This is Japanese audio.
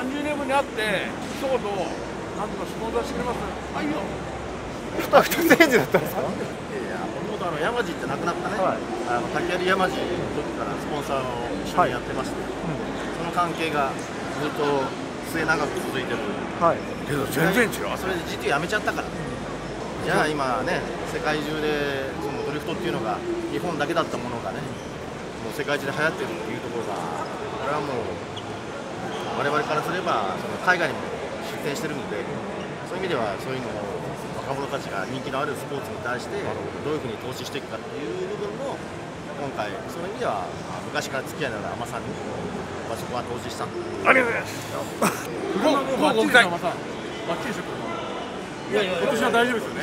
30年ぶりに会って、ひと言、なんとかスポンサーしてくれますはいよ。2ページだったんですか。もともと山路ってなくなったね、はい、竹槍山路の時からスポンサーを一緒にやってまして、その関係がずっと末永く続いてる、はい、けど全然違う。それで GT やめちゃったからね。じゃあ今ね、世界中でそのドリフトっていうのが日本だけだったものがね、もう世界中で流行ってるっていうところが、これはもう我々からすればその海外にも出展してるので、そういう意味ではそういうのを若者たちが人気のあるスポーツに対してどういうふうに投資していくかっていう部分も今回、そういう意味では昔から付き合いのある海女さんに場所は投資した。ありがとうございます。いやいや、今年は大丈夫ですよね。